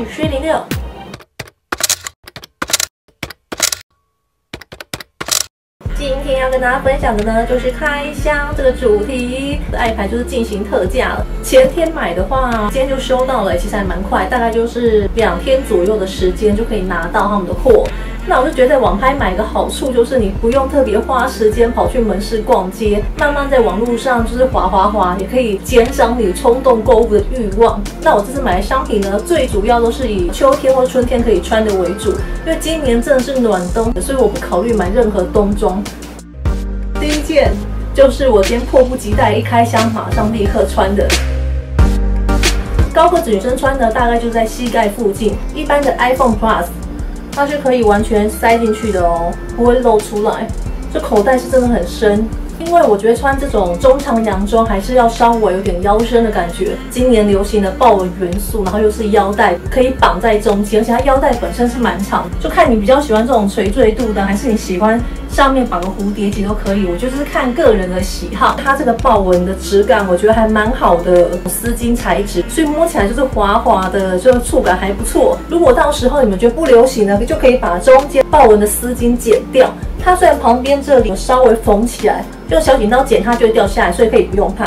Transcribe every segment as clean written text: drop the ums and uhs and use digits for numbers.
是106。今天要跟大家分享的呢，就是开箱这个主题，爱牌就是进行特价了。前天买的话，今天就收到了，其实还蛮快，大概就是2天左右的时间就可以拿到他们的货。 那我就觉得在网拍买个好处就是你不用特别花时间跑去门市逛街，慢慢在网络上就是滑，也可以减少你冲动购物的欲望。那我这次买的商品呢，最主要都是以秋天或春天可以穿的为主，因为今年真的是暖冬，所以我不考虑买任何冬装。第一件就是我今天迫不及待一开箱马上立刻穿的。 高个子女生穿的大概就在膝盖附近，一般的 iPhone Plus。 它是可以完全塞进去的哦，不会露出来。这口袋是真的很深，因为我觉得穿这种中长洋装还是要稍微有点腰身的感觉。今年流行的豹纹元素，然后又是腰带可以绑在中间，而且它腰带本身是蛮长，就看你比较喜欢这种垂坠度的，还是你喜欢上面绑个蝴蝶结都可以。我就是看个人的喜好。它这个豹纹的质感，我觉得还蛮好的，丝巾材质，所以摸起来就是滑的，这个触感还不错。如果到时候你们觉得不流行呢，就可以把中间豹纹的丝巾剪掉。 它虽然旁边这里稍微缝起来，用小剪刀剪它就会掉下来，所以可以不用怕。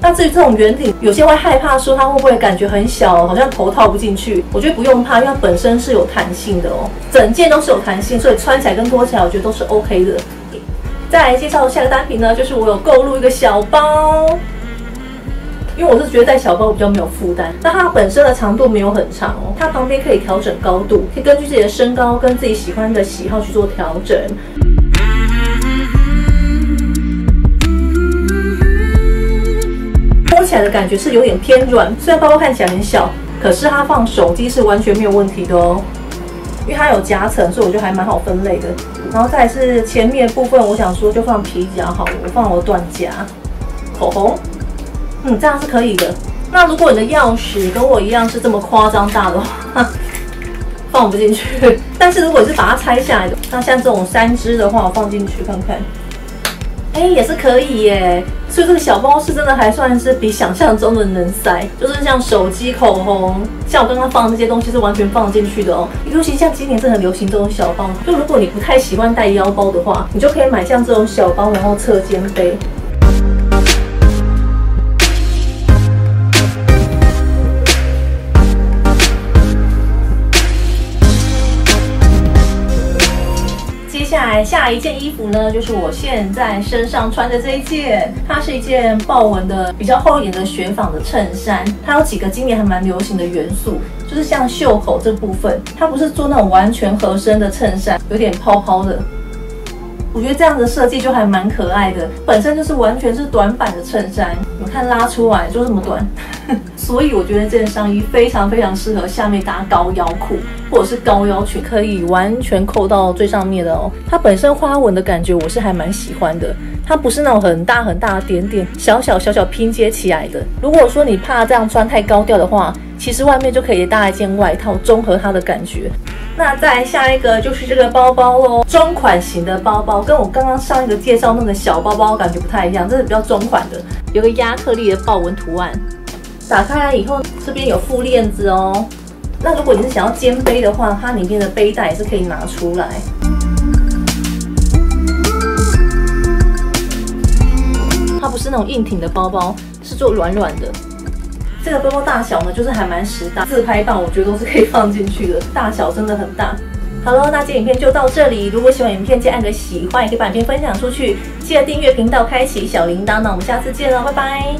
那至于这种圆领，有些会害怕说它会不会感觉很小，好像头套不进去。我觉得不用怕，因为它本身是有弹性的哦，整件都是有弹性，所以穿起来跟脱起来我觉得都是 OK 的。再来介绍下个单品呢，就是我有购入一个小包。 因为我是觉得带小包比较没有负担，那它本身的长度没有很长哦，它旁边可以调整高度，可以根据自己的身高跟自己喜欢的喜好去做调整。摸起来的感觉是有点偏软，虽然包包看起来很小，可是它放手机是完全没有问题的哦，因为它有夹层，所以我觉得还蛮好分类的。然后再来是前面的部分，我想说就放皮夹好了，我放我的短夹，口红。 这样是可以的。那如果你的钥匙跟我一样是这么夸张大的话，放不进去。但是如果你是把它拆下来的，那像这种3支的话，我放进去看看，也是可以耶。所以这个小包是真的还算是比想象中的能塞，就是像手机、口红，像我刚刚放的这些东西是完全放进去的哦。尤其像今年真的很流行这种小包，就如果你不太喜欢带腰包的话，你就可以买像这种小包，然后侧肩背。 下一件衣服呢，就是我现在身上穿的这一件，它是一件豹纹的比较厚一点的雪纺的衬衫，它有几个今年还蛮流行的元素，就是像袖口这部分，它不是做那种完全合身的衬衫，有点泡泡的。 我觉得这样的设计就还蛮可爱的，本身就是完全是短版的衬衫，你看拉出来就这么短，所以我觉得这件上衣非常非常适合下面搭高腰裤或者是高腰裙，可以完全扣到最上面的哦。它本身花纹的感觉我是还蛮喜欢的，它不是那种很大的点点，小小拼接起来的。如果说你怕这样穿太高调的话，其实外面就可以搭一件外套，综合它的感觉。 那再下一个就是这个包包咯，中款型的包包，跟我刚刚上一个介绍那个小包包感觉不太一样，这是比较中款的，有个亚克力的豹纹图案。打开来以后，这边有副链子哦。那如果你是想要肩背的话，它里面的背带也是可以拿出来。 它不是那种硬挺的包包，是做软的。 这个包包大小呢，就是还蛮实大，自拍棒我觉得都是可以放进去的，大小真的很大。好了，那这影片就到这里。如果喜欢影片，记得按个喜欢，也可以把影片分享出去，记得订阅频道，开启小铃铛。那我们下次见喽，拜拜。